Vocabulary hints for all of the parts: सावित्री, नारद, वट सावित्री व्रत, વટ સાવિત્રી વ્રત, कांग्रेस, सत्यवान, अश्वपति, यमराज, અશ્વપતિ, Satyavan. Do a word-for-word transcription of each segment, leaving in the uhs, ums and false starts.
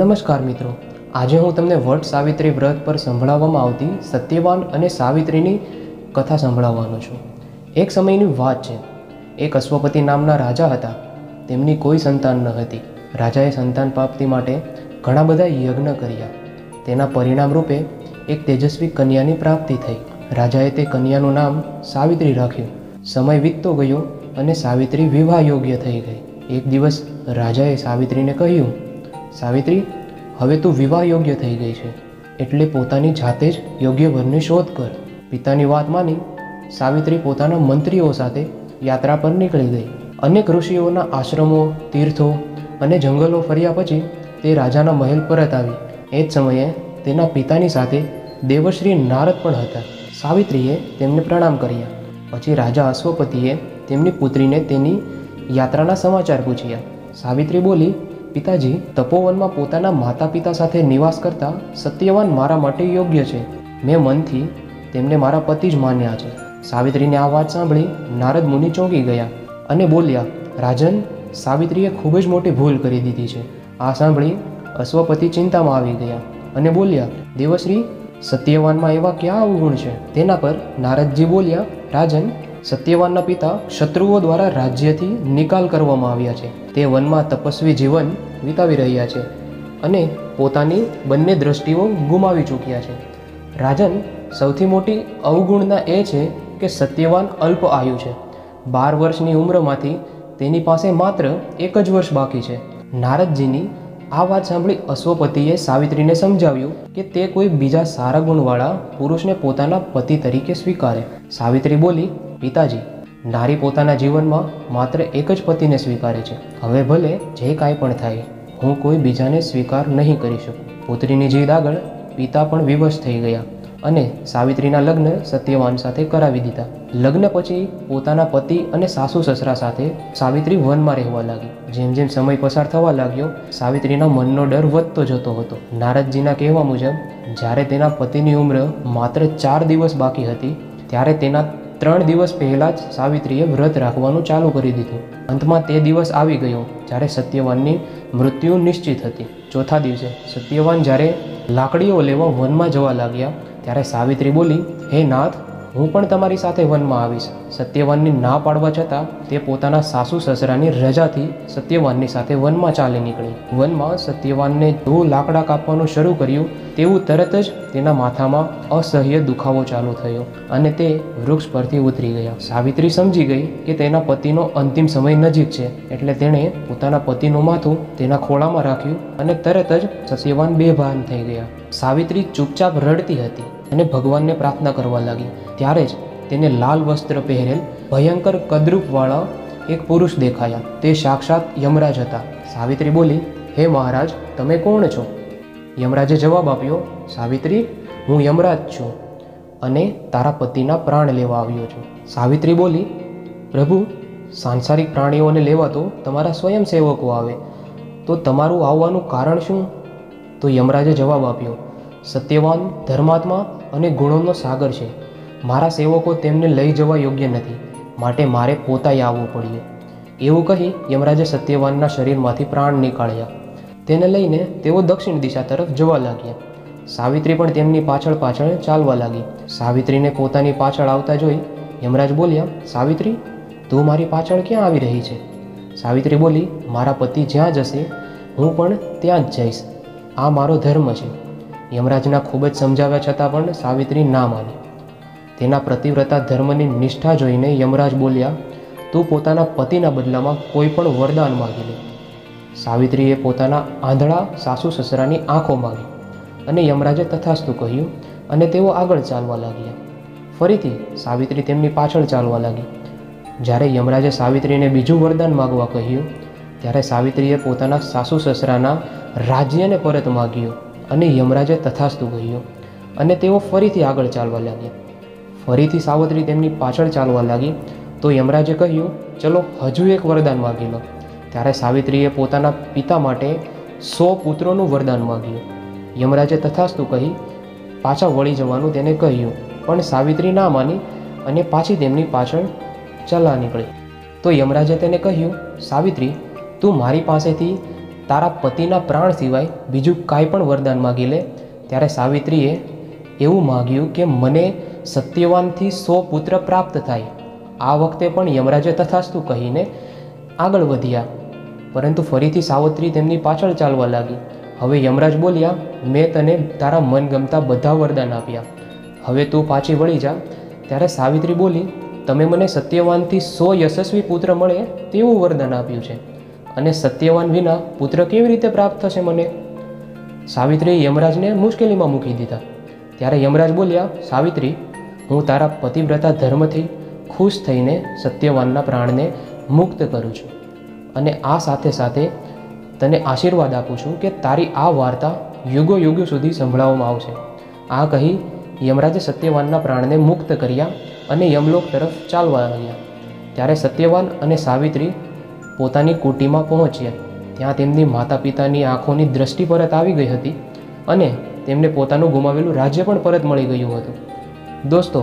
નમસ્કાર મિત્રો, આજે હું તમને વટ સાવિત્રી વ્રત પર સંભળાવવામાં આવતી સત્યવાન અને સાવિત્રીની કથા સંભળાવવાનો છું। એક સમયની વાત છે, એક અશ્વપતિ નામના રાજા હતા। તેમની કોઈ સંતાન ન હતી। રાજાએ સંતાન પ્રાપ્તિ માટે ઘણા બધા યજ્ઞ કર્યા। તેના પરિણામ રૂપે એક તેજસ્વી કન્યાની પ્રાપ્તિ થઈ। રાજાએ તે કન્યાનું નામ સાવિત્રી રાખ્યું। સમય વીતતો ગયો અને સાવિત્રી વિવાહ યોગ્ય થઈ ગઈ। એક દિવસ રાજાએ સાવિત્રીને કહ્યું, सावित्री हवे तू विवाह योग्य थई गई छे, एटले पोतानी जाते ज योग्य वरनी शोध कर। पितानी वात मानी सावित्री पोताना मंत्रीओ साथे यात्रा पर निकली गई। अनेक ऋषिओना आश्रमों, तीर्थों अने जंगलों फर्या पछी ते राजाना महल परत आवी। एज समये तेना पितानी साथे देवश्री नारद पण हता। सावित्रीए तेमने प्रणाम कर्या। पछी राजा अश्वपतिए तेमनी पुत्रीने तेनी यात्राना समाचार पूछ्या। सावित्री बोली, पिताजी, तपोवन में पोताना माता पिता साथे निवास करता सत्यवान मारा माटे योग्य है। मैं मन थी तेमने मारा पति ज मान्या छे। सावित्री ने आ वात सांभळी नारद मुनि चौंकी गया अने बोल्या, राजन, सावित्रीए खूब ज मोटी भूल करी दीधी छे। आ सांभळी अश्वपति चिंता में आवी गया अने बोल्या, देवश्री, सत्यवान में एवा क्या अवगुण है? तेना पर नारद जी बोल्या, राजन, सत्यवान पिता शत्रुओं द्वारा राज्य थी निकाल करवामां आव्या छे। ते वन में तपस्वी जीवन वितावी रह्या छे अने पोतानी बंने दृष्टिओ गुमावी चूक्या छे। राजन, सौथी मोटी अवगुणना ए छे के सत्यवान अल्प आयु छे। बार वर्षनी उम्रमांथी तेनी पासे मात्र एक ज वर्ष बाकी छे। नारद जीनी आ वात सांभळी अश्वपतिए सावित्रीने समजाव्युं के ते कोई बीजा सारा गुणवाळा पुरुषने पोताना पति तरीके स्वीकारे। सावित्री बोली, पिताजी, नारी पोताना जीवन में मात्र एक ज पति ने स्वीकारे छे। हवे भले जे कांई पण थाय, हूँ कोई बीजाने स्वीकार नहीं करी शकूं। पुत्रीनी जीद आगळ पिता पण विवश थई गया अने सावित्रीना लग्न सत्यवान साथे करावी दीधा। लग्न पछी पोताना पति अने सासू ससरा साथे सावित्री वन में रहेवा लागी। जेम जेम समय पसार थवा लाग्यो, सावित्रीना मननो डर वधतो जतो हतो। नारद जीना कहेवा मुजब ज्यारे तेना पतिनी उम्र मात्र चार दिवस बाकी हती, त्यारे तेना त्रण दिवस पहला ज सावित्रीए व्रत राखवानुं चालू करी दीधुं। अंतमां ते दिवस आवी गयो ज्यारे सत्यवाननी मृत्यु निश्चित हती। चौथा दिवसे सत्यवान ज्यारे लाकड़ीओ लेवा वन में जवा लाग्या त्यारे सावित्री बोली, हे नाथ, हूँ पण तमारी साथे वन में आवीश। सत्यवाननी ना पाड़वा छतां ते पोताना सासू ससरानी रजाथी सत्यवाननी साथे वन में चाली निकळी। वन में सत्यवानने जो लाकड़ा कापवानुं शरू कर्युं तेवुं तरत ज तेना माथामां असह्य दुखावो चालू थयो अने ते वृक्ष परथी उतरी गया। सावित्री समजी गई के तेना पतिनो अंतिम समय नजीक छे, एटले तेणे पोताना पतिनुं माथुं तेना खोळामां राख्युं अने तरत ज सत्यवान बेभान थई गया। सावित्री चुपचाप रड़ती हती अने भगवान ने प्रार्थना करवा लगी। त्यारे ज तेने लाल वस्त्र पहेरेल भयंकर कदरूप वाला एक पुरुष देखाया। ते साक्षात यमराज हता। सावित्री बोली, हे महाराज, तमे कोण छो? यमराजे जवाब आप्यो, सावित्री, हूँ यमराज छूं अने तारा पतिना प्राण लेवा आव्यो छुं। सावित्री बोली, प्रभु, सांसारिक प्राणीओने लेवा तो तमारा स्वयंसेवको आवे, तो तमारुं आववानुं कारण शुं? तो यमराजे जवाब आप्यो, सत्यवान धर्मात्मा अने गुणोंनो सागर छे। मारा सेवको तेमने लई जवा योग्य नथी, माटे मारे पोताए आववुं पड्युं। एवुं कही यमराजे सत्यवानना शरीरमांथी प्राण नीकाळ्या। तेने लईने तेओ दक्षिण दिशा तरफ जवा लाग्या। सावित्री पण तेमनी पाछळ पाछळ चालवा लागी। सावित्रीने पोतानी पाछळ आवता जोई यमराज बोल्या, सावित्री, तू मारी पाछळ क्यां आवी रही छे? सावित्री बोली, मारा पति ज्यां जशे हूँ पण त्यां ज जईश, आ मारो धर्म छे। यमराजना खूब ज समजाव्या छतां पण सावित्री ना मानी। तेना प्रतिव्रता धर्मनी निष्ठा जोईने यमराज बोल्या, तू पोताना पतिना बदलामां कोई पण वरदान मागी ले। सावित्रीए पोताना आंधळा सासू ससरानी आँखों मागी अने यमराजे तथास्तु कह्युं अने तेओ आगळ चालवा लाग्या। फरीथी सावित्री तेमनी पाछळ चालवा लागी। ज्यारे यमराजे सावित्रीने बीजुं वरदान मागवा कह्युं त्यारे सावित्रीए पोताना सासू ससराना राज्यने परत माग्यो अने यमराजे तथास्तु कह्यो अने तेओ फरीथी आगळ चालवा लाग्या। फरीथी सावित्री तेमनी पाछळ चालवा लागी तो यमराजे कह्यो, चलो हजू एक वरदान मागी लो। त्यारे सावित्रीए पोताना पिता माटे सौ पुत्रोनुं वरदान माग्युं। यमराजे तथास्तु कही पाछा वळी जवानुं तेने कह्युं पण सावित्री ना मानी अने पाછી तेमनी पाछळ चला निकळी। तो यमराजे तेने कह्युं, सावित्री, तू मारी पासेथी तारा पतिना प्राण सिवाय बीजू काई पण वरदान मागी ले। त्यारे सावित्रीए एवं मांग्यू कि मने सत्यवान थी सौ पुत्र प्राप्त थाय। आ वखते पण यमराजे तथास्तु कहीने आगळ वध्या, परंतु फरीथी सावित्री तेमनी पाछळ चालवा लागी। हवे यमराज बोल्या, मैं तने तारा मनगमता बधा वरदान आप्या, हवे तू पाछी वळी जा। त्यारे सावित्री बोली, तमे मने सत्यवान थी सौ यशस्वी पुत्र मळे तेवुं वरदान आप्युं छे अने सत्यवान विना पुत्र केवी रीते प्राप्त थशे मने। सावित्रीए यमराजने मुश्केलीमां मूकी दीधा। त्यारे यमराज बोल्या, सावित्री, हूँ तारा पतिव्रता धर्मथी खुश थईने सत्यवानना प्राणने मुक्त करूँ छूं अने आ साथे साथे तने आशीर्वाद आपूं छूं के तारी आ वार्ता युगो युगो सुधी संभळाववामां आवशे। आ कही यमराजे सत्यवानना प्राणने मुक्त कर्या अने यमलोक तरफ चालवा लाग्या। त्यारे सत्यवान अने सावित्री पोतानी कुटीमां पहोंच्या। त्यां तेमनी माता पितानी आँखोनी दृष्टि परत आवी गई हती अने तेमने पोतानुं गुमावेलुं राज्य पण परत मळी गयुं हतुं। दोस्तों,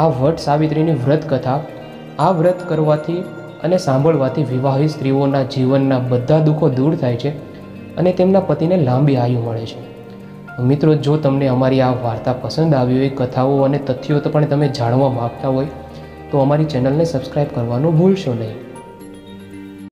आ वट सावित्रीनी व्रत कथा, आ व्रत करवाथी अने सांभळवाथी विवाहित स्त्रीओना जीवनना बधा दुखो दूर थाय छे अने तेमना पतिने लांबी आयु मळे छे। मित्रों, जो तमने अमारी आ वार्ता पसंद आई हो, कथाओं और तथ्यों तो पण तमे जाणवा मागता हो तो अमारी चेनल ने सब्सक्राइब करवानुं भूलशो नहीं।